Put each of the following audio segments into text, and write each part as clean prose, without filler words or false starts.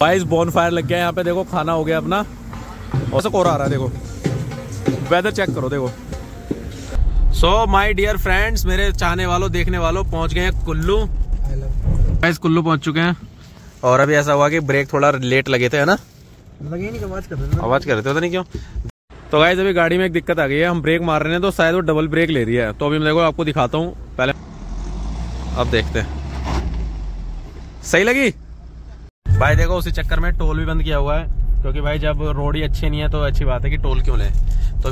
Guys bone fire लग गया यहाँ पे, देखो खाना हो गया अपना और सब कोहरा आ रहा है, देखो वेदर चेक करो देखो। सो माय डियर फ्रेंड्स, मेरे चाहने वालों देखने वालों, पहुँच गए हैं कुल्लू। गाइस कुल्लू पहुँच चुके हैं और अभी ऐसा हुआ कि ब्रेक थोड़ा लेट लगे थे, है ना, लगे नहीं, आवाज़ कर रहे थे पता नहीं क्यों। तो गाइस अभी गाड़ी में एक दिक्कत आ गई है, हम ब्रेक मार रहे हैं तो शायद वो डबल ब्रेक ले रही है, तो अभी मैं देखो आपको दिखाता हूँ पहले, अब देखते हैं सही लगी। भाई देखो उसी चक्कर में टोल भी बंद किया हुआ है, क्योंकि भाई जब रोड ही अच्छी नहीं है तो अच्छी बात है कि टोल क्यों लें। तो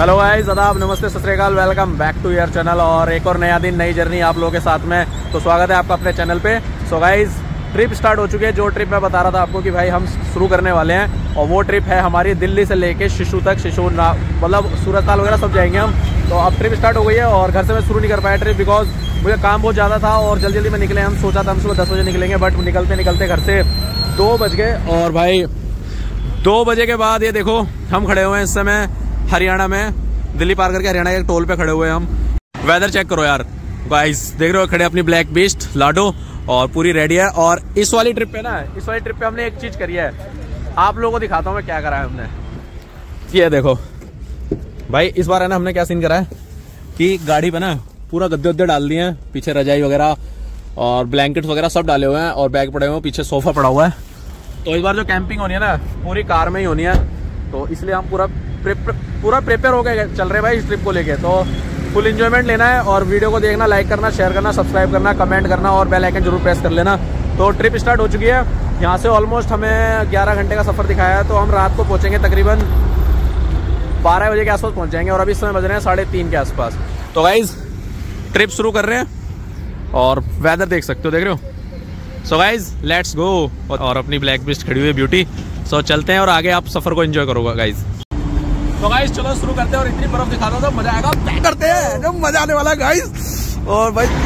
हेलो गाइस, आदाब, नमस्ते, सत श्री अकाल, welcome back to your channel और एक और नया दिन नई जर्नी आप लोगों के साथ में। तो स्वागत है आपका अपने चैनल पे। सो गाइस ट्रिप स्टार्ट हो चुकी है, जो ट्रिप मैं बता रहा था आपको कि भाई हम शुरू करने वाले हैं, और वो ट्रिप है हमारी दिल्ली से लेके शिशु तक, शिशु मतलब सूरतताल वगैरह सब जाएंगे हम। तो अब ट्रिप स्टार्ट हो गई है और घर से मैं शुरू नहीं कर पाया ट्रिप, बिकॉज मुझे काम बहुत ज़्यादा था और जल्दी जल्दी में निकले। हम सोचा था हम सुबह 10 बजे निकलेंगे, बट निकलते निकलते घर से 2 बज गए। और भाई 2 बजे के बाद ये देखो हम खड़े हुए हैं इस समय हरियाणा में, दिल्ली पार करके हरियाणा के टोल पे खड़े हुए हैं हम। वेदर चेक करो यार गाइस, देख रहे हो खड़े अपनी ब्लैक बीस्ट लाडो और पूरी रेडी है। और इस वाली ट्रिप पे हमने एक चीज़ करी है, आप लोगों को दिखाता हूँ मैं क्या कराया हमने। ये देखो भाई इस बार है ना, हमने क्या सीन कराया कि गाड़ी पे ना पूरा गद्दे डाल दिए हैं, पीछे रजाई वगैरह और ब्लैंकेट्स वगैरह सब डाले हुए हैं और बैग पड़े हुए हैं, पीछे सोफा पड़ा हुआ है। तो इस बार जो कैंपिंग होनी है ना पूरी कार में ही होनी है, तो इसलिए हम पूरा प्रिपेयर हो गए चल रहे भाई इस ट्रिप को लेके। तो फुल एंजॉयमेंट लेना है और वीडियो को देखना, लाइक करना, शेयर करना, सब्सक्राइब करना, कमेंट करना और बेल आइकन जरूर प्रेस कर लेना। तो ट्रिप स्टार्ट हो चुकी है, यहाँ से ऑलमोस्ट हमें 11 घंटे का सफ़र दिखाया है, तो हम रात को पहुँचेंगे तकरीबन 12 बजे के आसपास पहुँच जाएंगे और अभी समय बज रहे हैं 3:30 के आसपास। तो गाइज़ ट्रिप शुरू कर रहे हैं और वेदर देख सकते हो, देख रहे हो। सो गाइज़ लेट्स गो, और अपनी ब्लैक बिस्ट खड़ी हुई ब्यूटी। सो चलते हैं और आगे आप सफ़र को इन्जॉय करोगे गाइज़। तो गाइस चलो शुरू करते हैं और इतनी बर्फ दिखा रहा था, मजा आएगा, पैक करते हैं, जब मजा आने वाला है गाइस। और भाई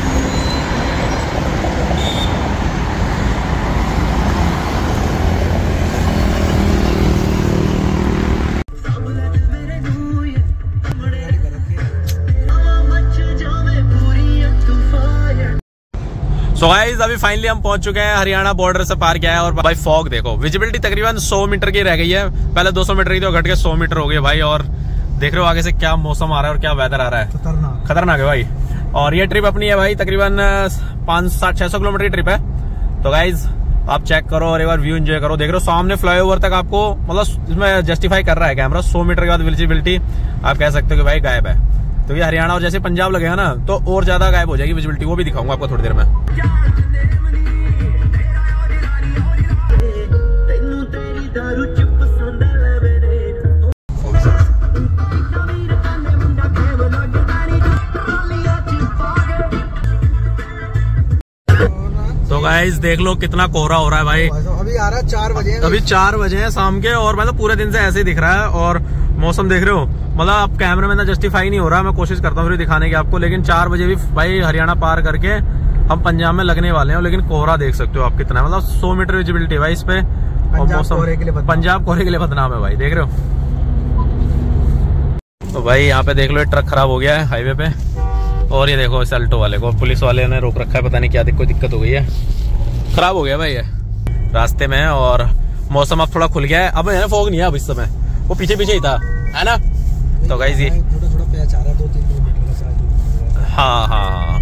तो गाइस अभी फाइनली हम पहुंच चुके हैं हरियाणा बॉर्डर से पार किया है, और भाई फॉग देखो, विजिबिलिटी तकरीबन 100 मीटर की रह गई है, पहले 200 मीटर की थी और घट के 100 मीटर हो गई भाई। और देख रहे हो आगे से क्या मौसम आ रहा है और क्या वेदर आ रहा है, खतरनाक है भाई। और ये ट्रिप अपनी है भाई तकरीबन 500-600 किलोमीटर की ट्रिप है। तो गाइज आप चेक करो और एक बार व्यू एंजॉय करो, देख रहे हो सामने फ्लाईओवर तक आपको, मतलब इसमें जस्टिफाई कर रहा है कैमरा, 100 मीटर के बाद विजिबिलिटी आप कह सकते हो कि भाई गायब है। तो ये हरियाणा और जैसे पंजाब लगेगा ना तो और ज्यादा गायब हो जाएगी विजिबिलिटी, वो भी दिखाऊंगा आपको थोड़ी देर में। तो गाइस देख लो कितना कोहरा हो रहा है भाई, अभी आ रहा है 4 बजे, अभी 4 बजे है शाम के, और मतलब पूरे दिन से ऐसे ही दिख रहा है। और मौसम देख रहे हो, मतलब आप कैमरे में ना जस्टिफाई नहीं हो रहा, मैं कोशिश करता हूँ फिर दिखाने की आपको, लेकिन 4 बजे भी भाई हरियाणा पार करके हम पंजाब में लगने वाले हैं, लेकिन कोहरा देख सकते हो आप कितना, मतलब 100 मीटर विजिबिलिटी भाई इस पे, और मौसम पंजाब कोहरे के लिए बदनाम है भाई, देख रहे हो। तो भाई यहाँ पे देख लो ट्रक खराब हो गया है हाईवे पे, और ये देखो इस अल्टो वाले को पुलिस वाले ने रोक रखा है, पता नहीं क्या दिक्कत हो गई है, खराब हो गया भाई ये रास्ते में। और मौसम अब थोड़ा खुल गया है, अब है ना फॉग नहीं है अब इस समय, वो पीछे पीछे ही था, है ना। तो गाइस ये हाँ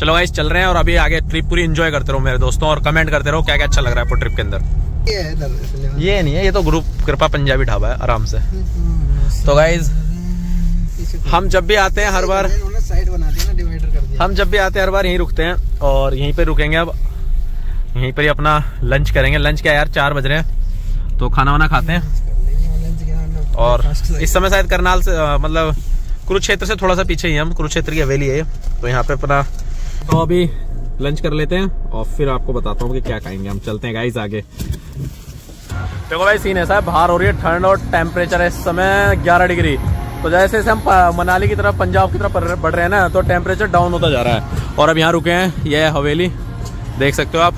चलो गाइस चल रहे हैं और अभी आगे ट्रिप पूरी एंजॉय करते रहो मेरे दोस्तों, और कमेंट करते रहो क्या क्या अच्छा लग रहा है आपको ट्रिप के अंदर। ये नहीं है, ये तो ग्रुप कृपा पंजाबी ढाबा है, आराम से। तो गाइस हम जब भी आते हैं हर बार साइड बना दिया ना, डिवाइडर कर दिया। हम जब भी आते हैं हर बार यहीं रुकते हैं और यहीं पे रुकेंगे, अब यहीं पर ही अपना लंच करेंगे। लंच क्या यार, 4 बज रहे हैं तो खाना वाना खाते हैं। और इस समय शायद करनाल से मतलब कुरुक्षेत्र से थोड़ा सा पीछे ही हम, कुरुक्षेत्र की हवेली है तो यहाँ पे अपना। तो अभी लंच कर लेते हैं और फिर आपको बताता हूँ कि क्या खाएंगे हम, चलते हैं गाइज आगे। देखो भाई सीन ऐसा है, बाहर हो रही है ठंड और टेम्परेचर है इस समय 11 डिग्री। तो जैसे जैसे हम मनाली की तरफ पंजाब की तरफ बढ़ रहे हैं ना तो टेम्परेचर डाउन होता जा रहा है। और अब यहाँ रुके हैं, यह हवेली देख सकते हो आप।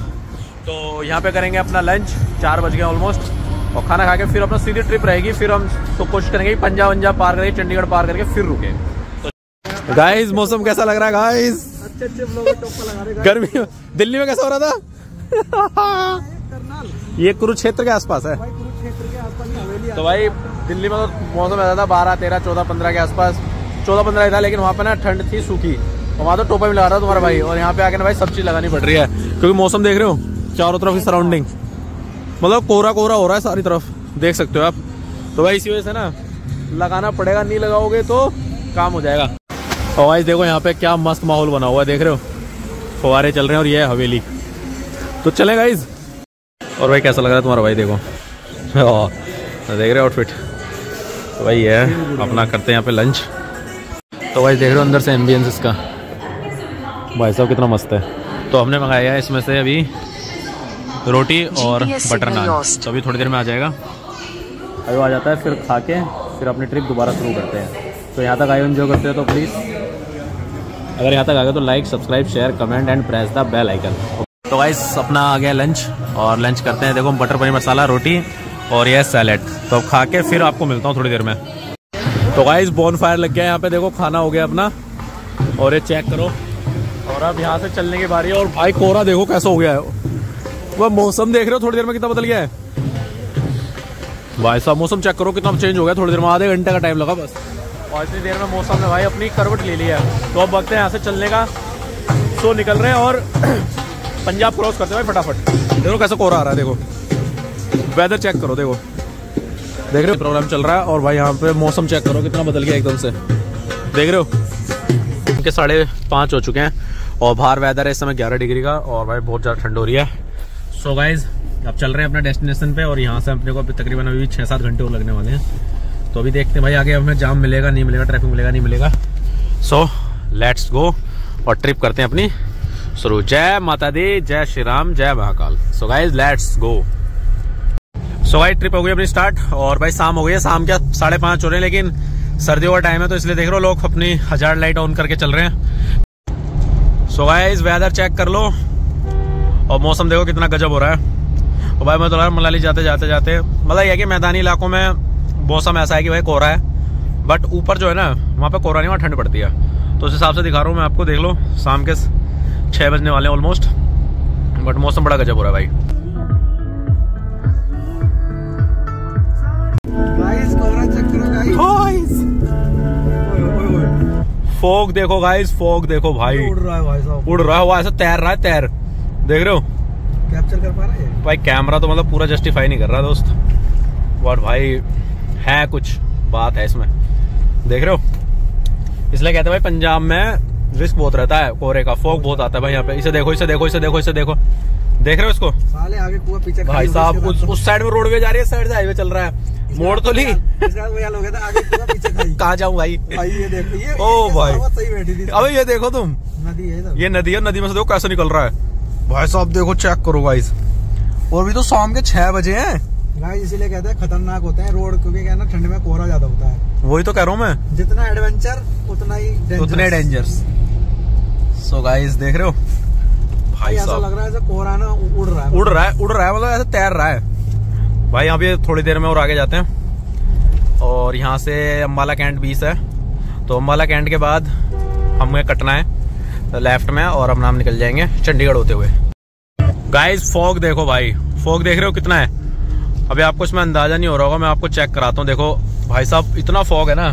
तो यहाँ पे करेंगे अपना लंच, 4 बज गए ऑलमोस्ट, और खाना खा के फिर अपना सीधी ट्रिप रहेगी। फिर हम तो कोशिश करेंगे पंजाब पार करके, चंडीगढ़ पार करके फिर रुके। तो गाइस मौसम कैसा लग रहा है गाइस, अच्छे ब्लॉगर टॉप पर लगा रहे। गर्मी दिल्ली में कैसा हो रहा था? ये कुरुक्षेत्र के आसपास है। तो भाई दिल्ली में तो मौसम ऐसा था 12, 13, 14, 15 के आसपास, 14, 15 ही था, लेकिन वहाँ पे ना ठंड थी सूखी, वहाँ तो टोपा भी लगा रहा था तुम्हारा भाई, और यहाँ पे आके ना भाई सब चीज लगानी पड़ रही है क्योंकि मौसम देख रहे हो चारों तरफ की सराउंडिंग मतलब कोहरा कोहरा हो रहा है सारी तरफ, देख सकते हो आप। तो भाई इसी वजह से ना लगाना पड़ेगा, नहीं लगाओगे तो काम हो जाएगा। और भाई देखो यहाँ पे क्या मस्त माहौल बना हुआ है, देख रहे हो फवारे चल रहे हैं और ये है हवेली। तो चले गाइज। और भाई कैसा लग रहा है तुम्हारा भाई? देखो देख रहे हो आउटफिट। तो भाई ये अपना करते हैं यहाँ पे लंच। तो भाई देख रहे हो अंदर से एम्बियंस इसका, भाई साहब कितना मस्त है। तो हमने मंगाया है इसमें से अभी रोटी और बटर नान, तो अभी थोड़ी देर में आ जाएगा। अभी आ जाता है, फिर खा के फिर अपनी ट्रिप दोबारा शुरू करते हैं। तो यहाँ तक आए एंजॉय करते हो तो प्लीज़, अगर यहाँ तक आ गए तो like, subscribe, share, comment and press the bell icon. तो गाइस अपना आ गया लंच, और लंच करते हैं देखो बटर पनीर मसाला, रोटी और यह सैलेड। तो अब खा के फिर आपको मिलता हूँ थोड़ी देर में। तो गाइस बोन फायर लग गया यहाँ पे, देखो खाना हो गया अपना, और ये चेक करो। और अब यहाँ से चलने की बारी है, और भाई कोहरा देखो कैसा हो गया है। वह मौसम देख रहे हो थोड़ी देर में कितना बदल गया है भाई साहब, मौसम चेक करो कितना चेंज हो गया थोड़ी देर में। आधे घंटे का टाइम लगा बस, और इतनी देर में मौसम ने भाई अपनी करवट ले ली है। तो अब वक्त है यहाँ से चलने का, सो निकल रहे हैं और पंजाब क्रॉस करते हैं भाई फटाफट। देखो कैसा कोहरा आ रहा है, देखो वेदर चेक करो, देखो देख रहे हो प्रोग्राम चल रहा है। और भाई यहाँ पे मौसम चेक करो कितना बदल गया एकदम से, देख रहे हो। उनके 5:30 हो चुके हैं और बाहर वेदर है इस समय 11 डिग्री का, और भाई बहुत ज़्यादा ठंड हो रही है। सो गाइज अब चल रहे हैं अपने डेस्टिनेशन पे, और यहाँ से अपने को तकरीबन अभी 6-7 घंटे और लगने वाले हैं। तो अभी देखते हैं भाई आगे हमें जाम मिलेगा नहीं मिलेगा, ट्रैफिक मिलेगा नहीं मिलेगा। सो लेट्स गो और ट्रिप करते हैं अपनी शुरू। जय माता दी, जय श्री राम, जय Mahakal. So guys let's go. So guys trip हो गई अपनी स्टार्ट, और भाई शाम हो गई है, शाम के 5:30 हो रहे हैं, लेकिन सर्दियों का टाइम है तो इसलिए देख रहे हो लोग अपनी 1000 लाइट ऑन करके चल रहे हैं। सो गाइज वेदर चेक कर लो और मौसम देखो कितना गजब हो रहा है। और भाई मैं तो मनाली जाते जाते जाते मतलब यह कि मैदानी इलाकों में मौसम ऐसा है कि भाई कोहरा है, बट ऊपर जो है ना वहाँ पर कोहरा नहीं, वहाँ ठंड पड़ती है। तो उस हिसाब से दिखा रहा हूँ मैं आपको, देख लो शाम के 6 बजने वाले हैं ऑलमोस्ट, बट मौसम बड़ा गजब हो रहा है भाई। फोग देखो गाइस, फोग देखो भाई, उड़ रहा है भाई साहब, उड़ रहा है वो, ऐसा तैर रहा है, तैर देख रहे हो, कैप्चर कर पा रहे हैं भाई। कैमरा तो मतलब पूरा जस्टिफाई नहीं कर रहा दोस्त, बट भाई है कुछ बात है इसमें, देख रहे हो। इसलिए कहते हैं भाई पंजाब में रिस्क बहुत रहता है कोहरे का, फोग बहुत आता है भाई यहाँ पे। इसे देखो, इसे देखो, इसे देखो, इसे देखो, देख रहे हो इसको साले, आगे कुआं पीछे भाई साहब, उस साइड में रोडवे जा रही है, साइड से हाईवे चल रहा है, मोड़ तो ली कहा जाऊँ भाई। ओ भाई अबे ये देखो तुम, नदी है, ये नदी है, नदी में से देखो कैसे निकल रहा है भाई साहब, देखो चेक करो गाइस। और भी तो शाम के 6 बजे है गाइस, इसीलिए कहते हैं खतरनाक होते हैं रोड, क्योंकि क्या ना ठंड में कोहरा ज्यादा होता है। वही तो कह रहा हूँ मैं, जितना एडवेंचर उतना ही उतने डेंजर्स। सो गाइस देख रहे हो भाई साहब, ऐसा लग रहा है जैसे कोहरा ना उड़ रहा है, उड़ रहा है, उड़ रहा है मतलब ऐसे तैर रहा है भाई। यहाँ पे थोड़ी देर में और आगे जाते हैं, और यहाँ से अम्बाला कैंट 20 है, तो अम्बाला कैंट के बाद हमें कटना है लेफ्ट में, और हम नाम निकल जाएंगे चंडीगढ़ होते हुए। गाइस फोग देखो भाई, फोग देख रहे हो कितना है, अभी आपको इसमें अंदाजा नहीं हो रहा होगा, मैं आपको चेक कराता हूँ। देखो भाई साहब इतना फोग है ना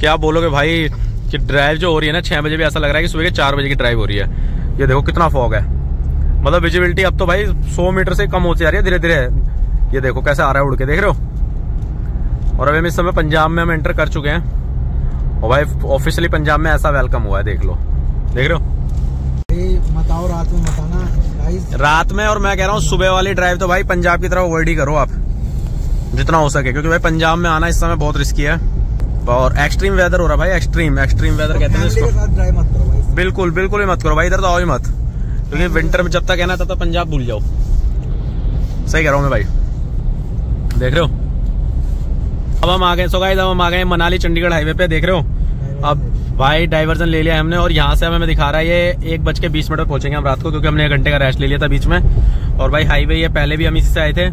क्या बोलोगे भाई, कि ड्राइव जो हो रही है ना 6 बजे भी ऐसा लग रहा है कि सुबह के 4 बजे की ड्राइव हो रही है। ये देखो कितना फॉग है, मतलब विजिबिलिटी अब तो भाई 100 मीटर से कम होती जा रही है धीरे धीरे। ये देखो कैसे आ रहा है उड़ के, देख रहे हो। और अभी हम इस समय पंजाब में हम एंटर कर चुके हैं, और भाई ऑफिशियली पंजाब में ऐसा वेलकम हुआ है, देख लो, देख रहे हो। बताओ रात में बताना रात में, और मैं कह रहा हूँ सुबह वाली ड्राइव तो भाई पंजाब की तरफ अवॉइड ही करो आप जितना हो सके, क्योंकि भाई पंजाब में आना इस समय बहुत रिस्की है, और एक्सट्रीम वेदर हो रहा है भाई, एक्सट्रीम एक्सट्रीम वेदर कहते हैं इसको। बिल्कुल बिल्कुल ही मत करो भाई, इधर तो आओ ही मत, क्योंकि विंटर में जब तक है ना तब तक पंजाब भूल जाओ, सही कह रहा हूँ मैं भाई, देख रहे हो। अब हम आ गए, सो गाइस अब हम आ गए मनाली चंडीगढ़ हाईवे पे, देख रहे हो। अब भाई डाइवर्जन ले लिया हमने, और यहाँ से हमें दिखा रहा है ये 1:20 पर पहुंचेंगे हम रात को, क्योंकि हमने 1 घंटे का रेस्ट ले लिया था बीच में। और भाई हाईवे ये पहले भी हम इसी से आए थे,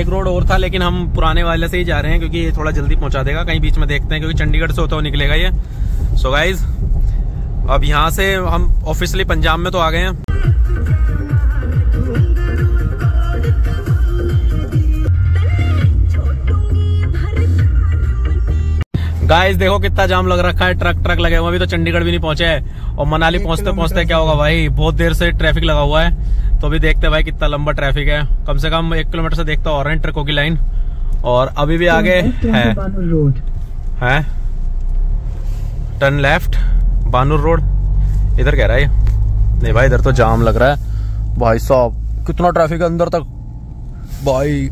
एक रोड और था, लेकिन हम पुराने वाले से ही जा रहे हैं क्योंकि ये थोड़ा जल्दी पहुंचा देगा, कहीं बीच में देखते हैं, क्योंकि चंडीगढ़ से होता हुआ निकलेगा ये। सो गाइज अब यहाँ से हम ऑफिशियली पंजाब में तो आ गए हैं। गाइस देखो कितना जाम लग रखा है, ट्रक लगे हुए, अभी तो चंडीगढ़ भी नहीं पहुंचे है और मनाली पहुंचते क्या होगा भाई, बहुत देर से ट्रैफिक लगा हुआ है। तो अभी देखते हैं भाई कितना लंबा ट्रैफिक है, कम से कम 1 किलोमीटर से देखता हो रहा है ट्रकों की लाइन। और अभी भी आगे है टर्न लेफ्ट बानूर रोड, इधर कह रहा है नहीं भाई, इधर तो जाम लग रहा है भाई साहब, कितना ट्रैफिक है अंदर तक भाई।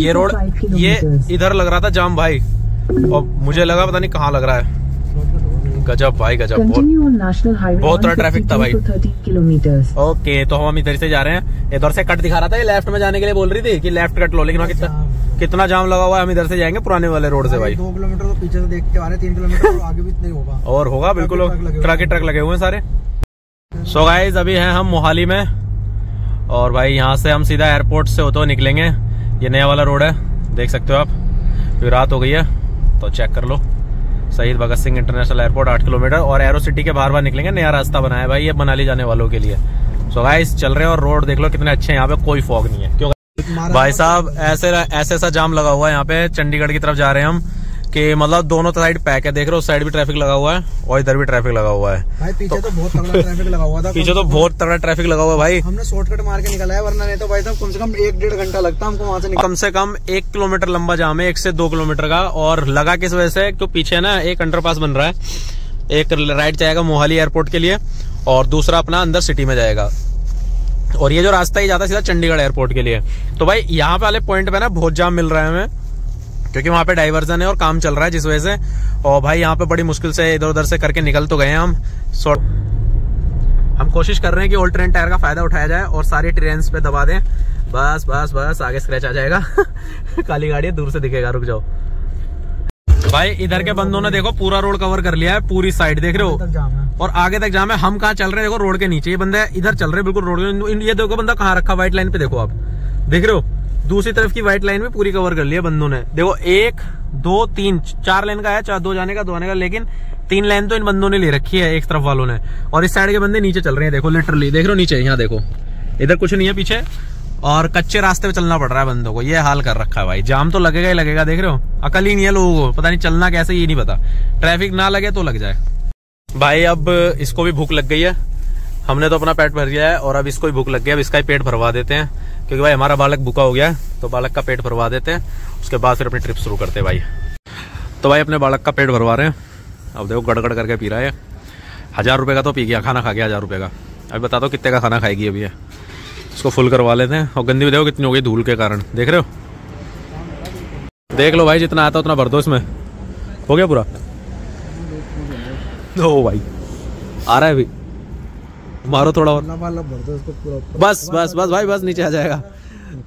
ये रोड ये इधर लग रहा था जाम भाई, और मुझे लगा पता नहीं कहाँ लग रहा है। गजब भाई गजब, बहुत थोड़ा ट्रैफिक था भाई। ओके तो हम इधर से जा रहे हैं, इधर से कट दिखा रहा था, ये लेफ्ट में जाने के लिए बोल रही थी कि लेफ्ट कट लो, लेकिन वहाँ कितना जाम लगा हुआ है। हम इधर से जाएंगे पुराने वाले रोड से भाई, 2 किलोमीटर तो पीछे से देखते आ रहे, 3 किलोमीटर तो आगे भी इतना ही होगा, और होगा बिल्कुल, ट्रक लगे हुए हैं सारे। सो गाइस अभी हैं हम मोहाली में, और भाई यहाँ से हम सीधा एयरपोर्ट से होते हुए निकलेंगे। ये नया वाला रोड है, देख सकते हो आप, फिर रात हो गई है तो चेक कर लो। Shaheed Bhagat Singh international airport 8 kilometre, और एरो सिटी के बाहर निकलेंगे, नया रास्ता बनाया भाई ये मनाली जाने वालों के लिए। सो गाइस चल रहे हैं, और रोड देख लो कितने अच्छे हैं, यहाँ पे कोई फॉग नहीं है। क्यों भाई साहब, ऐसे सा जाम लगा हुआ है यहाँ पे, चंडीगढ़ की तरफ जा रहे हैं हम, कि मतलब दोनों साइड पैक है, देख रहे हो, उस साइड भी ट्रैफिक लगा हुआ है और इधर भी ट्रैफिक लगा हुआ है भाई। पीछे तो बहुत तगड़ा ट्रैफिक लगा हुआ था, पीछे तो बहुत तगड़ा ट्रैफिक लगा हुआ है भाई। हमने शॉर्टकट मार के निकला है, वरना नहीं तो भाई साहब कम से कम 1-1.5 घंटा लगता हमको वहाँ से। कम से कम 1 किलोमीटर लंबा जाम है, 1 से 2 किलोमीटर का। और लगा किस वजह से, क्योंकि पीछे ना एक अंडरपास बन रहा है, एक राइट जाएगा मोहाली एयरपोर्ट के लिए और दूसरा अपना अंदर सिटी में जाएगा, और ये जो रास्ता ही जाता है सीधा चंडीगढ़ एयरपोर्ट के लिए। तो भाई यहाँ पे वाले पॉइंट पे ना बहुत जाम मिल रहा है हमें, क्योंकि वहाँ पे डाइवर्जन है और काम चल रहा है जिस वजह से। और भाई यहाँ पे बड़ी मुश्किल से इधर उधर से करके निकल तो गए हैं हम। हम कोशिश कर रहे हैं कि ओल्ड ट्रेन टायर का फायदा उठाया जाए और सारी ट्रेन पे दबा दें, बस बस बस आगे स्क्रैच आ जाएगा। काली गाड़ी है, दूर से दिखेगा, रुक जाओ भाई। इधर के बंदों ने देखो पूरा रोड कवर कर लिया है, पूरी साइड देख रहे हो, और आगे तक जाम है। हम कहाँ चल रहे हैं देखो, रोड के नीचे ये बंदा इधर चल रहे बिल्कुल रोड, ये देखो बंदा कहाँ रखा, व्हाइट लाइन पे देखो आप, देख रहे हो दूसरी तरफ की व्हाइट लाइन में पूरी कवर कर लिया बंदों ने। देखो 1, 2, 3, 4 लाइन का है, 4, 2 जाने का 2 आने का, लेकिन 3 लाइन तो इन बंदों ने ले रखी है एक तरफ वालों ने, और इस साइड के बंदे नीचे चल रहे हैं। देखो लिटरली देख रहे हो नीचे, यहाँ देखो इधर कुछ नहीं है पीछे, और कच्चे रास्ते पे चलना पड़ रहा है बंदों को, ये हाल कर रखा है भाई। जाम तो लगेगा ही लगेगा, देख रहे हो, अकल ही नहीं है लोगों को, पता नहीं चलना कैसे ये नहीं पता, ट्रैफिक ना लगे तो लग जाए भाई। अब इसको भी भूख लग गई है, हमने तो अपना पेट भर लिया है और अब इसको भी भूख लग गई है, अब इसका ही पेट भरवा देते हैं, क्योंकि भाई हमारा बालक भूखा हो गया है, तो बालक का पेट भरवा देते हैं, उसके बाद फिर अपनी ट्रिप शुरू करते हैं भाई। तो भाई अपने बालक का पेट भरवा रहे हैं, अब देखो गड़गड़ करके पी रहा है, 1000 रुपये का तो पी गया, खाना खा गया 1000 रुपये का। अभी बता दो कितने का खाना खाएगी अभी, इसको फुल करवा लेते हैं। और गंदी भी देखो कितनी हो गई धूल के कारण, देख रहे हो, देख लो भाई जितना आता उतना भर दो इसमें, हो गया पूरा। ओ भाई आ रहा है अभी, मारो थोड़ा और, बस बस बस भाई बस, नीचे आ जाएगा।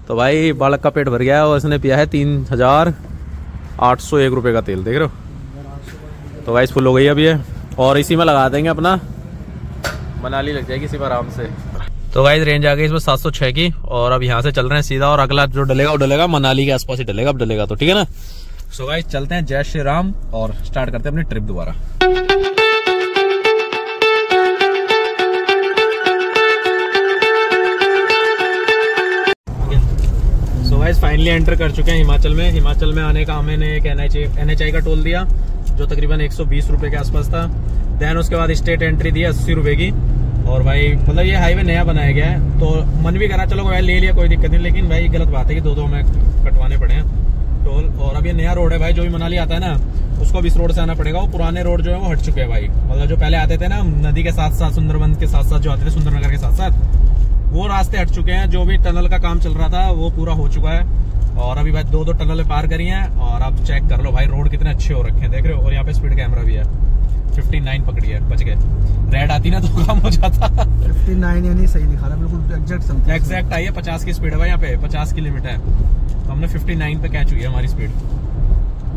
तो भाई बालक का पेट भर गया है, और इसने पिया है 3801 रुपये का तेल, देख रहे हो। तो भाई फुल हो गई अभी ये, और इसी में लगा देंगे अपना मनाली लग जाएगी इसी में आराम से। तो गाइस रेंज आ गई इसमें 706 की, और अब यहाँ से चल रहे हैं सीधा, और अगला जो डलेगा वो डलेगा मनाली के आसपास ही डलेगा, अब डलेगा तो ठीक है ना। सो गाइस चलते हैं, जय श्री राम, और स्टार्ट करते हैं अपनी ट्रिप दोबारा। सो गाइस फाइनली एंटर कर चुके हैं हिमाचल में। हिमाचल में आने का हमने एक NHI का टोल दिया जो तकरीबन 120 रुपये के आसपास था, देन उसके बाद स्टेट एंट्री दी 80 रुपये की। और भाई मतलब ये हाईवे नया बनाया गया है, तो मन भी करा चलो भाई ले लिया कोई दिक्कत नहीं, लेकिन भाई गलत बात है कि 2-2 हमें कटवाने पड़े हैं टोल। और अब ये नया रोड है भाई, जो भी मनाली आता है ना उसको अब इस रोड से आना पड़ेगा, वो पुराने रोड जो है वो हट चुके हैं भाई। मतलब जो पहले आते थे ना नदी के साथ साथ, सुंदरबन के साथ साथ जो आते थे, सुंदरनगर के साथ साथ, वो रास्ते हट चुके हैं। जो भी टनल का काम चल रहा था वो पूरा हो चुका है, और अभी भाई 2-2 टनल पार करी है। और आप चेक कर लो भाई रोड कितने अच्छे हो रखे हैं, देख रहे हो। और यहाँ पे स्पीड कैमरा भी है, 59 पकड़ी है, बच गए, रेड आती ना तो काम हो जाता। 59 यानी सही दिखा रहा है बिल्कुल, एग्जैक्ट आई है, 50 की स्पीड है भाई यहाँ पे, 50 की लिमिट है, तो हमने 59 पे कैच हुई है हमारी स्पीड।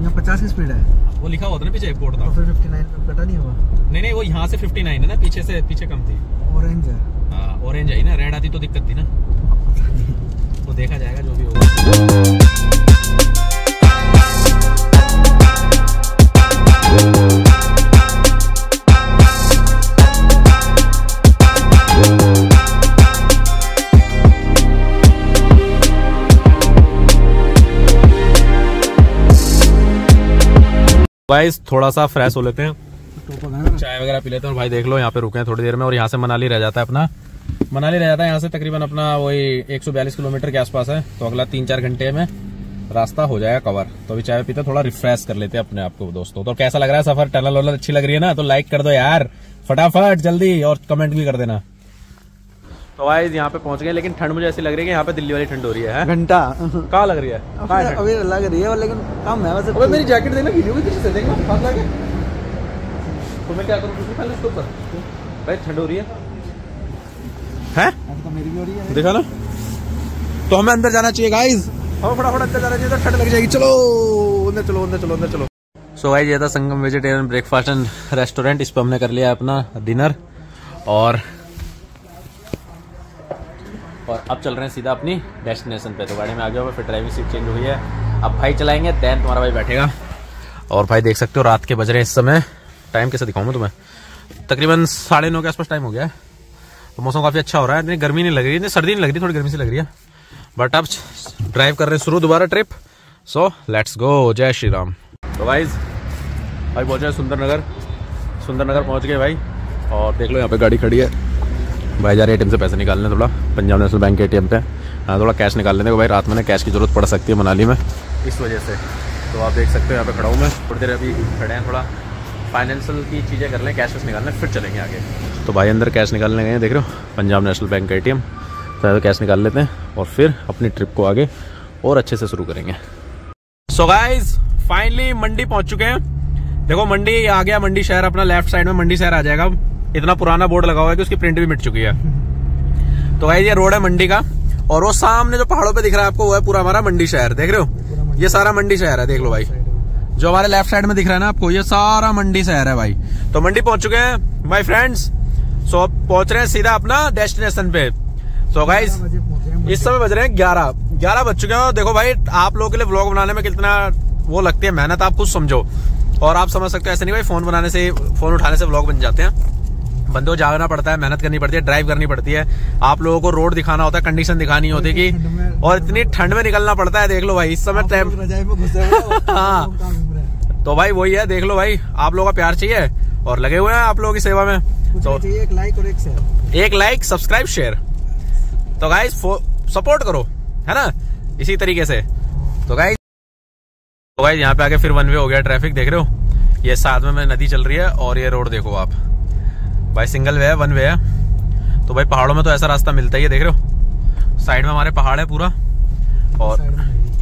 यहाँ 50 की स्पीड है, वो लिखा हुआ था ना पीछे बोर्ड था, तो फिर 59 पे कटा नहीं हुआ। नहीं वो यहाँ से 59 है ना, पीछे कम थी, ऑरेंज है। हाँ ऑरेंज आई ना, रेड आती तो दिक्कत थी ना, वो देखा जाएगा जो भी होगा। गाइस थोड़ा सा फ्रेश हो लेते हैं, चाय वगैरह पी लेते हैं। और भाई देख लो यहाँ पे रुके हैं थोड़ी देर में, और यहाँ से मनाली रह जाता है अपना, मनाली रह जाता है यहाँ से तकरीबन अपना वही 142 किलोमीटर के आसपास है। तो अगला 3-4 घंटे में रास्ता हो जाएगा कवर। तो अभी चाय पीते थोड़ा रिफ्रेश कर लेते हैं अपने आप को दोस्तों। तो कैसा लग रहा है सफर, टनल वनल अच्छी लग रही है ना? तो लाइक कर दो यार फटाफट जल्दी, और कमेंट भी कर देना। तो गाइस यहाँ पे पहुंच गए, लेकिन ठंड मुझे ऐसी लग रही है कि यहाँ पे दिल्ली वाली ठंड हो रही है। घंटा कहाँ लग रही है? अभी लग रही है लेकिन कम है वैसे। अबे मेरी जैकेट देना, वीडियो भी किसी से देखना हाथ लगे तो मैं क्या करूँ? पहले इसको पर भाई ठंड हो रही है तो मेरी भी हो रही है, देखा ना? तो हमें अंदर जाना चाहिए गाइस, हमें फटाफट अंदर जाना चाहिए, ठंड लग जाएगी। चलो अंदर चलो, अंदर चलो, अंदर चलो। सो गाइस ये था Sangam vegetarian breakfast and restaurant. इस पर हमने कर लिया अपना डिनर, और अब चल रहे हैं सीधा अपनी डेस्टिनेशन पे। तो गाड़ी में आ गया, फिर ड्राइविंग सीट चेंज हुई है, अब भाई चलाएंगे दैन तुम्हारा भाई बैठेगा। और भाई देख सकते हो रात के बज रहे हैं इस समय, टाइम कैसे दिखाऊँ मैं तुम्हें, तकरीबन 9:30 के आसपास टाइम हो गया है। तो मौसम काफ़ी अच्छा हो रहा है, इतनी गर्मी नहीं लग रही है, इतनी सर्दी नहीं लग रही, थोड़ी गर्मी सी लग रही है। बट अब ड्राइव कर रहे हैं शुरू दोबारा ट्रिप। सो लेट्स गो, जय श्री राम। तो गाइस भाई पहुँचे सुंदरनगर, सुंदरनगर पहुँच गए भाई, और देख लो यहाँ पर गाड़ी खड़ी है। भाई जा रहे ATM से पैसे निकालने, थोड़ा पंजाब नेशनल बैंक के ATM पे थोड़ा कैश निकाल लेने को, भाई रात में कैश की ज़रूरत पड़ सकती है मनाली में, इस वजह से। तो आप देख सकते हो यहाँ पे खड़ा हूँ मैं, थोड़ी देर अभी खड़े हैं, थोड़ा फाइनेंशियल की चीज़ें कर लें, कैश वैश निकाल लें, फिर चलेंगे आगे। तो भाई अंदर कैश निकालने गए हैं, देख रहे हो पंजाब नेशनल बैंक का ATM, तो कैश निकाल लेते हैं और फिर अपनी ट्रिप को आगे और अच्छे से शुरू करेंगे। सो गाइस फाइनली मंडी पहुँच चुके हैं। देखो मंडी आ गया, मंडी शहर अपना लेफ्ट साइड में मंडी शहर आ जाएगा। अब इतना पुराना बोर्ड लगा हुआ है कि उसकी प्रिंट भी मिट चुकी है। तो गाइस ये रोड है मंडी का, और वो सामने जो पहाड़ों पे दिख रहा है आपको, वो है पूरा हमारा मंडी शहर। देख रहे हो ये सारा मंडी शहर है, देख लो भाई जो हमारे लेफ्ट साइड में दिख रहा है ना आपको, ये सारा मंडी शहर है भाई। तो मंडी पहुंच चुके हैं माय फ्रेंड्स। सो अब पहुंच रहे हैं सीधा अपना डेस्टिनेशन पे। तो गाइस इस समय बज रहे हैं 11 बज चुके हैं। देखो भाई आप लोगों के लिए व्लॉग बनाने में कितना वो लगती है मेहनत, आप कुछ समझो और आप समझ सकते हो। ऐसे नहीं भाई फोन उठाने से व्लॉग बन जाते हैं, बंदों जागना पड़ता है, मेहनत करनी पड़ती है, ड्राइव करनी पड़ती है, आप लोगों को रोड दिखाना होता है, कंडीशन दिखानी होती है कि, और इतनी ठंड में निकलना पड़ता है। देख लो भाई इस समय टाइम हाँ तो भाई वही है, देख लो भाई आप लोगों का प्यार चाहिए और लगे हुए हैं आप लोगों की सेवा में। तो एक लाइक सब्सक्राइब शेयर, तो गाइस सपोर्ट करो है ना इसी तरीके से। तो गाइस यहाँ पे आके फिर वन वे हो गया ट्रैफिक, देख रहे हो ये साथ में नदी चल रही है, और ये रोड देखो आप भाई सिंगल वे है, वन वे है। तो भाई पहाड़ों में तो ऐसा रास्ता मिलता ही है, देख रहे हो साइड में हमारे पहाड़ है पूरा, और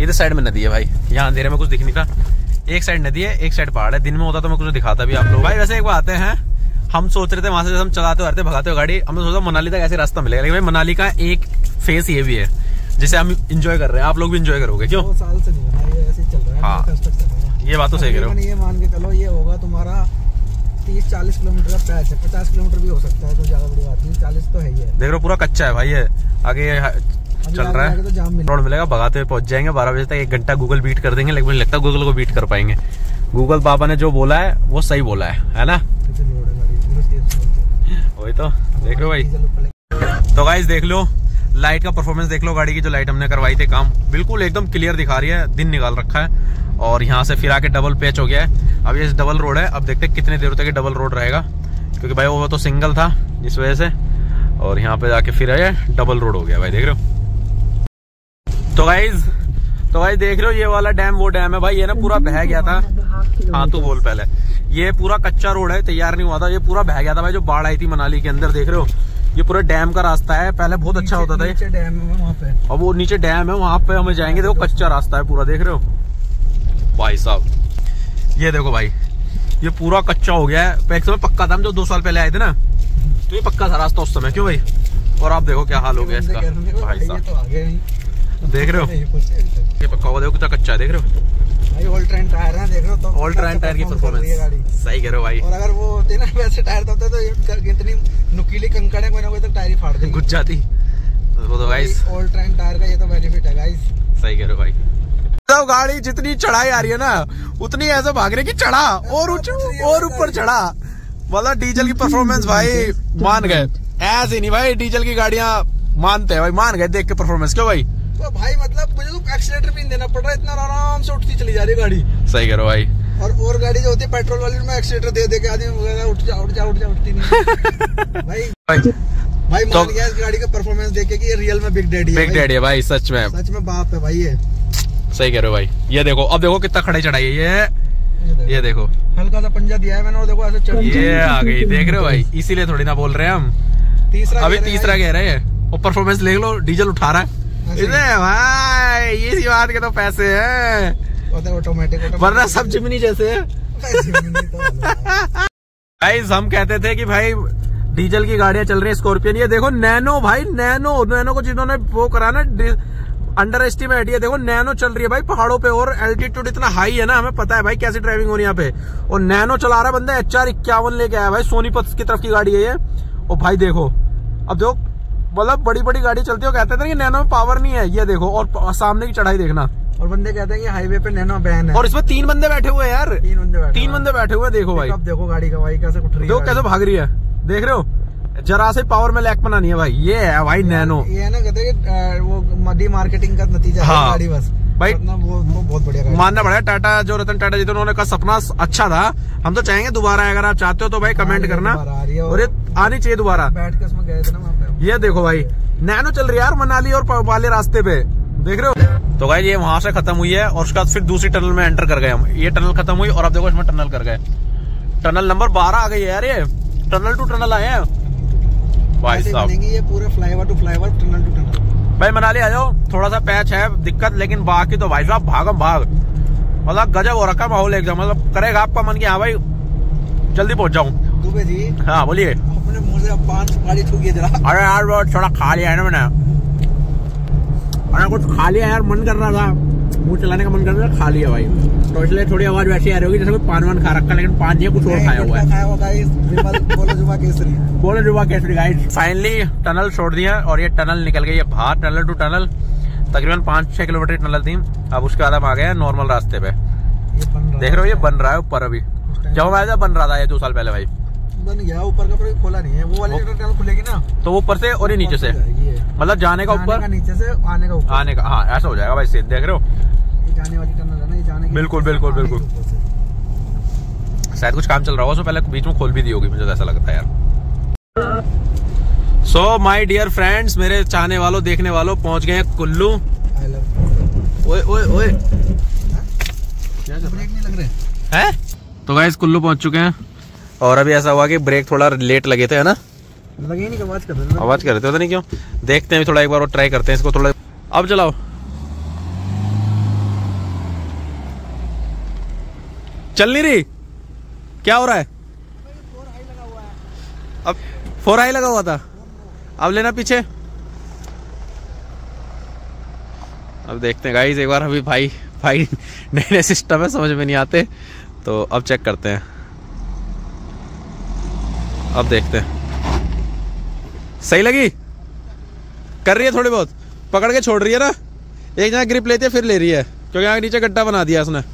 इधर साइड में नदी है भाई। यहाँ अंधेरे में कुछ दिख नहीं रहा, एक साइड नदी है एक साइड पहाड़ है, दिन में होता तो मैं कुछ दिखाता भी आप लोग। भाई वैसे एक बार आते हैं, हम सोच रहे थे वहां से हम चलाते हुए भगाते हुए गाड़ी, हमने सोचा मनाली तक ऐसे रास्ता मिलेगा, लेकिन भाई मनाली का एक फेस ये भी है जिसे हम इंजॉय कर रहे हैं, आप लोग भी इंजॉय करोगे। क्यों? हाँ ये बात तो सही करो, ये मान के चलो ये होगा तुम्हारा 30-40 किलोमीटर का पैच है, 50 किलोमीटर भी हो सकता है, कोई ज्यादा बड़ी बात नहीं, 40 तो है ही है। देख रहे पूरा कच्चा है भाई ये, आगे चल रहा है तो रोड मिलेगा, भगाते हुए पहुंच जाएंगे 12 बजे तक। 1 घंटा गूगल बीट कर देंगे, लेकिन मुझे लगता है गूगल को बीट कर पाएंगे, गूगल पापा ने जो बोला है वो सही बोला है ना? वही तो देख लो भाई। तो गाइस देख लो लाइट का परफॉर्मेंस, देख लो गाड़ी की जो लाइट हमने करवाई थी काम, बिल्कुल एकदम क्लियर दिखा रही है, दिन निकाल रखा है। और यहाँ से फिर आके डबल पैच हो गया है, अब ये डबल रोड है, अब देखते हैं कितने देर तक ये डबल रोड रहेगा, क्योंकि भाई वो तो सिंगल था इस वजह से, और यहाँ पे जाके फिर आया डबल रोड हो गया भाई, देख रहे हो। तो गाइस देख रहे हो ये वाला डैम वो डैम है भाई, ये ना पूरा बह गया था। हाँ तो बोल पहले, ये पूरा कच्चा रोड है, तैयार नहीं हुआ था, ये पूरा बह गया था भाई जो बाढ़ आई थी मनाली के अंदर, देख रहे हो ये पूरा डैम का रास्ता है, पहले बहुत अच्छा होता था ये डैम है वहाँ पे, अब वो नीचे डैम है वहाँ पे हमें जाएंगे, देखो कच्चा रास्ता है पूरा, देख रहे हो भाई साहब ये देखो भाई ये पूरा कच्चा हो गया है। एक समय पक्का था, हम जो 2 साल पहले आए थे ना तो ये पक्का था रास्ता उस समय, क्यों भाई? और आप देखो क्या हाल हो गया इसका भाई साहब, देख रहे हो ये पक्का हुआ, देखो कितना कच्चा है, देख रहे हो भाई ऑल ट्रेन टायर है, देख रहे हो तो ऑल ट्रेन टायर की परफॉर्मेंस, सही कह रहे हो भाई। और अगर वो होते ना वैसे टायर होते तो इतनी नुकीली कंकड़ है कोई ना कोई तो टायर ही फाड़ देती, घुस जाती। तो गाइस ऑल ट्रेन टायर का ये तो बेनिफिट है गाइस, सही कह रहे हो भाई। तो गाड़ी जितनी चढ़ाई आ रही है ना उतनी ऐसा भाग रही कि चढ़ा और ऊपर चढ़ा, मतलब डीजल की परफॉर्मेंस भाई मान गए, ऐसे नहीं भाई डीजल की गाड़ियां मानते हैं भाई, मान गए देख के परफॉर्मेंस। क्यों भाई? तो भाई मतलब मुझे तो एक्सीलेटर भी नहीं देना पड़ रहा, इतना आराम से उठती चली जा रही है गाड़ी, सही करो भाई। और गाड़ी जो होती है पेट्रोल वाली में एक्सीटर दे दे के आदमी उठ जा उठती नहीं। भाई मान गया इस गाड़ी का परफॉर्मेंस देख के कि ये रियल में बिग डैडी है भाई, सच में बाप है भाई, ये सही कह रहे हो भाई। ये देखो, अब देखो कितना खड़े चढ़ाई है ये देखो हल्का सा पंजा दिया है मैंने और देखो ऐसे चढ़ ये आ गई, देख रहे हो भाई, इसीलिए थोड़ी ना बोल रहे हैं हम। अभी तीसरा कह रहे हैं और परफॉर्मेंस देख लो, डीजल उठा रहा है भाई, ये सी बात के तो पैसे हैं, ऑटोमेटिक वरना सब जिमनी जैसे है। भाई हम कहते थे कि भाई डीजल की गाड़ियां चल रही है, स्कॉर्पियन, ये देखो नैनो भाई, नैनो को जिन्होंने वो करा ना अंडर एस्टिमेट, ये देखो नैनो चल रही है भाई पहाड़ों पे, और एल्टीट्यूड इतना हाई है ना, हमें पता है भाई कैसी ड्राइविंग हो रही है यहाँ पे। और नैनो चला रहा बंदा, HR 51 लेके आया भाई, सोनीपत की तरफ की गाड़ी है ये। और भाई देखो, अब देखो मतलब बड़ी बड़ी गाड़ी चलती है, कहते थे कि नैनो में पावर नहीं है, ये देखो। और सामने की चढ़ाई देखना, और बंदे कहते हैं कि हाईवे पे नैनो बैन है, और इसमें 3 बंदे बैठे हुए हैं यार, 3 बंदे बैठे हुए, देखो भाई, अब देखो गाड़ी का भाई कैसे उठ रही है, देखो कैसे भाग रही है, देख रहे हो, जरा से पावर में लैक बनानी है भाई, ये है भाई नैनो। ये है ना, कहते वो मडी मार्केटिंग का नतीजा है गाड़ी, बस भाई वो बहुत बढ़िया, मानना पड़ा। टाटा जो रतन टाटा जी थे, उन्होंने कहा सपना अच्छा था, हम तो चाहेंगे दोबारा, अगर आप चाहते हो तो भाई कमेंट करना, और ये आनी चाहिए दोबारा। बैठ के उसमें गए थे ना वहाँ पे, ये देखो भाई नैनो चल रही है यार मनाली और वाले रास्ते पे, देख रहे हो। तो भाई ये वहाँ से खत्म हुई है, और उसके बाद फिर दूसरी टनल में एंटर कर गए हम, ये टनल खत्म हुई और आप देखो इसमें टनल कर गए, टनल नंबर 12 आ गई है यार, ये टनल टू टनल आए हैं भाई साहब, ये पूरा flyover to flyover, tunnel to tunnel. भाई मनाली आ जाओ, थोड़ा सा पैच है दिक्कत, लेकिन बाकी तो भाई साहब भागम भाग, मतलब गजब हो रखा माहौल एकदम, मतलब करेगा आपका मन कि हाँ भाई जल्दी पहुंच जाऊं। दुबे जी हाँ बोलिए, अपने मुंह से पान सुपारी छूकी जरा। अरे यार थोड़ा खा लिया है ना मैंने, अरे कुछ खा लिया यार, मन कर रहा था, मुंह चलाने का मन कर रहा था, खा लिया भाई, तो इसलिए थोड़ी आवाज वैसी आ रही होगी जैसे पान वान खा रखा, लेकिन पान ये कुछ और खाया हुआ है। बोलो जुबा केसरी गाइड। फाइनली टनल छोड़ दिया और ये टनल निकल गई है बाहर, टनल टू टनल, तकरीबन 5-6 किलोमीटर टनल थी। अब उसके बाद हम आ गए हैं नॉर्मल रास्ते पे, देख रहे हो ये बन रहा है ऊपर, अभी जब हम आया था बन रहा था ये 2 साल पहले भाई, बन गया ऊपर का, पर खोला नहीं है, वो वाली टनल खुलेगी ना तो वो ऊपर से और ये नीचे से, मतलब जाने का ऊपर, नीचे से आने का ऊपर, आने का, हाँ ऐसा हो जाएगा भाई, सीधे देख रहे हो ये जाने वाली टनल है ना, ये जाने की, बिल्कुल बिल्कुल बिल्कुल, शायद कुछ काम चल रहा होगा, पहले बीच में खोल भी दी होगी, मुझे ऐसा लगता है यार। सो माई डियर फ्रेंड्स, मेरे चाहने वालों देखने वालों, पहुंच गए कुल्लू। ओए ओए ओए क्या ब्रेक नहीं लग रहे हैं? तो गाइस कुल्लू पहुंच चुके हैं, और अभी ऐसा हुआ कि ब्रेक थोड़ा लेट लगे थे, है ना, लगे नहीं, आवाज कर रहे थे पता नहीं क्यों, देखते हैं थोड़ा, एक बार और ट्राई करते हैं इसको थोड़ा, अब चलाओ। चल नहीं रही, क्या हो रहा है? अब 4i लगा हुआ था, अब लेना पीछे, अब देखते हैं गाइस एक बार, अभी भाई नए सिस्टम है, समझ में नहीं आते, तो अब चेक करते हैं, अब देखते हैं। सही लगी, कर रही है थोड़ी बहुत, पकड़ के छोड़ रही है ना, एक जगह ग्रिप लेती है फिर ले रही है, क्योंकि यहाँ नीचे गड्ढा बना दिया उसने।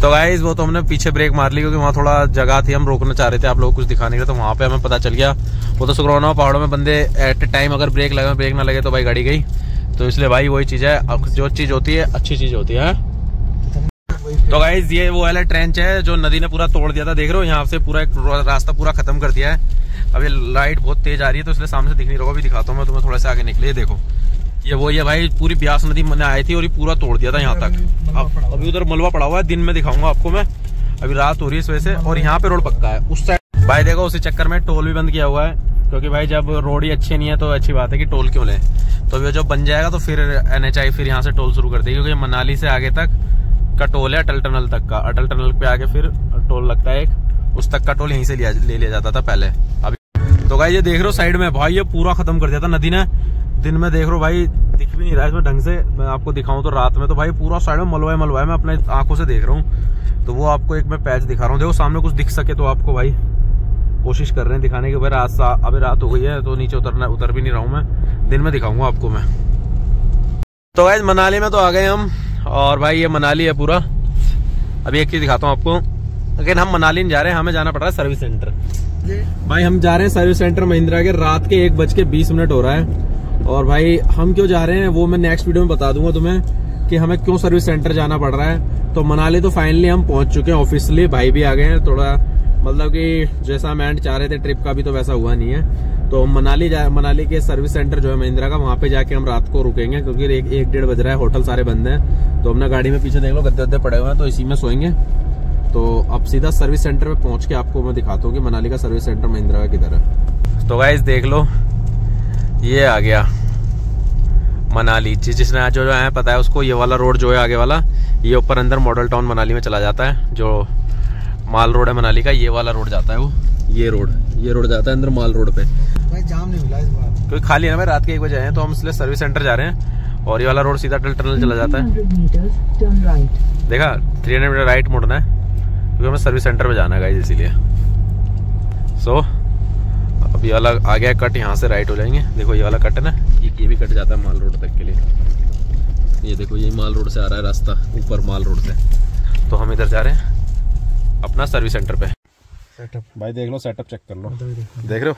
तो गाइस वो तो हमने पीछे ब्रेक मार ली, क्योंकि वहाँ थोड़ा जगह थी, हम रोकना चाह रहे थे आप लोगों को कुछ दिखाने के लिए, तो वहाँ पे हमें पता चल गया, वो तो सुकराना पहाड़ों में बंदे एट ए टाइम अगर ब्रेक ना लगे तो भाई गाड़ी गई, तो इसलिए भाई वही चीज़ है, जो चीज़ होती है अच्छी चीज़ होती है। तो गाइस ये वो वाला ट्रेंच है जो नदी ने पूरा तोड़ दिया था, देख रहे हो, यहाँ से पूरा एक रास्ता पूरा खत्म कर दिया है। अब ये लाइट बहुत तेज आ रही है, तो इसलिए सामने से दिख नहीं रहा, अभी दिखाता हूँ मैं तुम्हें, थोड़ा सा आगे निकले, देखो ये वो, ये भाई पूरी ब्यास नदी मैंने आई थी और ये पूरा तोड़ दिया था यहाँ तक। अब अभी उधर मलबा पड़ा हुआ है, दिन में दिखाऊंगा आपको मैं, अभी रात हो रही है इस वजह से, और यहाँ पे रोड पक्का है उस साइड। भाई देखो उसी चक्कर में टोल भी बंद किया हुआ है, क्योंकि भाई जब रोड ही अच्छे नहीं है तो अच्छी बात है कि टोल क्यों लें, तो ये जब बन जाएगा तो फिर NHI फिर यहाँ से टोल शुरू कर देगी, क्योंकि मनाली से आगे तक का टोल है अटल टनल तक का, अटल टनल पे आगे फिर टोल लगता है एक, उस तक का टोल यहीं से ले लिया जाता था पहले। अभी तो भाई ये देख रहे हो साइड में, भाई ये पूरा खत्म कर दिया था नदी ने, दिन में देख रहा हूँ भाई दिख भी नहीं रहा है इसमें ढंग से, मैं आपको दिखाऊं तो रात में, तो भाई पूरा साइड में मलवा है, मैं अपने आंखों से देख रहा हूँ, तो वो आपको एक मैं पैच दिखा रहा हूँ, देखो सामने कुछ दिख सके तो आपको भाई कोशिश कर रहे हैं दिखाने की, भाई अभी रात हो गई है तो नीचे उतर भी नहीं रहा हूँ मैं, दिन में दिखाऊंगा आपको मैं। तो भाई मनाली में तो आ गए हम, और भाई ये मनाली है पूरा, अभी एक चीज दिखाता हूँ आपको, लेकिन हम मनाली नहीं जा रहे हैं, हमें जाना पड़ रहा है सर्विस सेंटर भाई, हम जा रहे हैं सर्विस सेंटर महिंद्रा के, रात के 1:20 हो रहा है, और भाई हम क्यों जा रहे हैं वो मैं नेक्स्ट वीडियो में बता दूंगा तुम्हें, कि हमें क्यों सर्विस सेंटर जाना पड़ रहा है। तो मनाली तो फाइनली हम पहुंच चुके हैं ऑफिशियली, भाई भी आ गए हैं। थोड़ा मतलब कि जैसा हम एंड चाह रहे थे ट्रिप का भी तो वैसा हुआ नहीं है। तो मनाली के सर्विस सेंटर जो है महिंद्रा का, वहाँ पे जाके हम रात को रुकेंगे क्योंकि 1-1:30 बज रहा है, होटल सारे बंद हैं। तो हमने गाड़ी में पीछे देख लो गद्दे पड़े हुए हैं, तो इसी में सोएंगे। तो अब सीधा सर्विस सेंटर पे पहुंच के आपको मैं दिखाता हूँ कि मनाली का सर्विस सेंटर महिंद्रा का किधर है। तो गाइस देख लो, ये आ गया मनाली। जिसने आज जो है पता है उसको, ये वाला रोड जो है आगे वाला, ये ऊपर अंदर मॉडल टाउन मनाली में चला जाता है। जो माल रोड है मनाली का, ये वाला रोड जाता है वो, ये रोड जाता है अंदर माल रोड पे। भाई जाम नहीं मिला इस बार क्योंकि खाली है ना, रात के 1 बजे हैं तो हम इसलिए सर्विस सेंटर जा रहे हैं। और ये वाला रोड सीधा टनल चला जाता है। देखा 300 मीटर राइट मुड़ना है क्योंकि हमें सर्विस सेंटर में जाना है इसीलिए। सो अब ये वाला आ गया कट, यहाँ से राइट हो जाएंगे। देखो ये वाला कट है ना, ये भी कट जाता है माल रोड तक के लिए। ये देखो ये माल रोड से आ रहा है रास्ता ऊपर माल रोड से, तो हम इधर जा रहे हैं अपना सर्विस सेंटर पे। सेटअप भाई देख लो, सेटअप चेक कर लो, देख रहे हो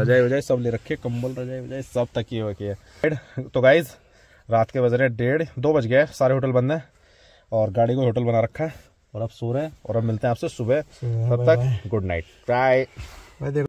रजाई वजाई सब ले रखे, कंबल रजाई वजाई सब तकिए वकिए। तो गाइज रात के बज रहे 1:30-2 बज गए, सारे होटल बंद हैं और गाड़ी को होटल बना रखा है और अब सो रहे हैं। और अब मिलते हैं आपसे सुबह, तब तक गुड नाइट, बाय।